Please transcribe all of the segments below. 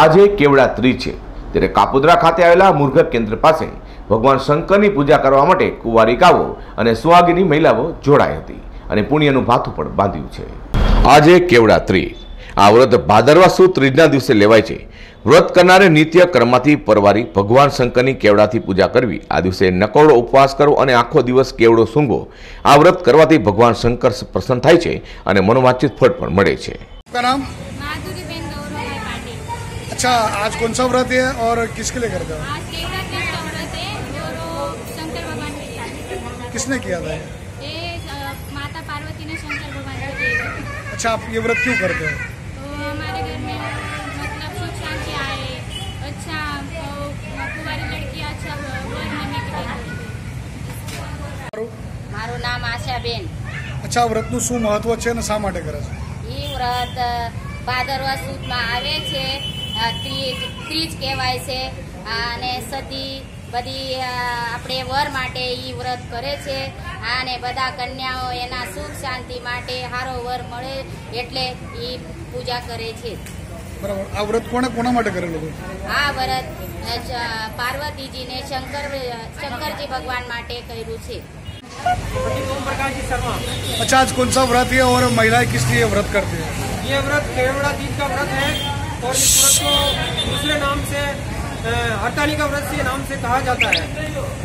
આજે કેવડાત્રી છે ત્યારે કાપોદ્રા ખાતે આવેલા મુરઘર કેન્દ્ર પાસે ભગવાન શંકરની પૂજા કરવા માટે કુંવારિકાઓ અને સુહાગિની મહિલાઓ જોડાઈ હતી અને પુણ્યનું ભાથું પણ બાંધ્યું છે। આજે કેવડાત્રી આ વ્રત ભાદરવા સુદ ત્રીજના દિવસે લેવાય છે। વ્રત કરનારે નિત્ય કર્મથી પરવારી ભગવાન શંકરની કેવડાથી પૂજા કરવી। આ દિવસે નકોડો ઉપવાસ કરો અને આખો દિવસ કેવડો સૂંઘો। આ વ્રત કરવાથી ભગવાન શંકર પ્રસન્ન થાય છે અને મનોવાંછિત ફળ પણ મળે છે। अच्छा, आज कौन सा व्रत है और किसके लिए करते हो? आज केवड़ा व्रत है और शंकर भगवान के लिए। किसने किया था ये? माता पार्वती ने शंकर भगवान को दिया। अच्छा, आप ये व्रत क्यों करते हो? तो हमारे घर में मतलब सुख शांति आए, अच्छा कुंवारी लड़कियां अच्छा व्रत लेने के लिए। मारो नाम आशा बेन। अच्छा, व्रत નું શું મહત્વ છે અને શા માટે કરે છે? ये व्रत भादरवा सुद में आवे छे। ત્રીજ કહેવાય છે અને સતી બધી આપણે વર માટે ઈ વ્રત કરે છે અને બધા કન્યાઓ એના સુખ શાંતિ માટે સારો વર મળે એટલે ઈ પૂજા કરે છે। બરાબર, આ વ્રત કોણે કોના માટે કરેલું? આ વ્રત પાર્વતીજીને શંકરજી ભગવાન માટે કર્યું છે। अच्छा, आज कौन सा व्रत है और महिलाएं किस लिए व्रत करती है? ये व्रत केवड़ा तीज का व्रत है और इस व्रत को दूसरे नाम से हरतालिका व्रत के नाम से कहा जाता है।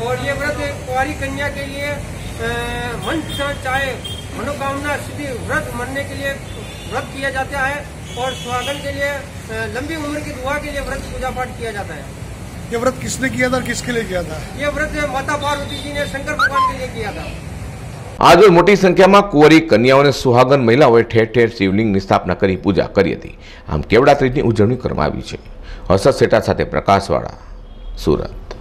और ये व्रत कुंवारी कन्या के लिए मन चाहे मनोकामना सिद्धि व्रत मरने के लिए व्रत किया जाता है और सुहागन के लिए लंबी उम्र की दुआ के लिए व्रत पूजा पाठ किया जाता है। ये व्रत किसने किया था, किसके लिए किया था? ये व्रत माता पार्वती जी ने शंकर भगवान के लिए किया था। आज रोज मोटी संख्या में कुंवारी कन्याओं ने सुहागन महिलाओं ठेर ठेर शिवलिंग की स्थापना कर पूजा करी थी। आम केवड़ा त्रीजनी उजवणी करवाई। हर्षद सेठा साथे प्रकाशवाड़ा, सूरत।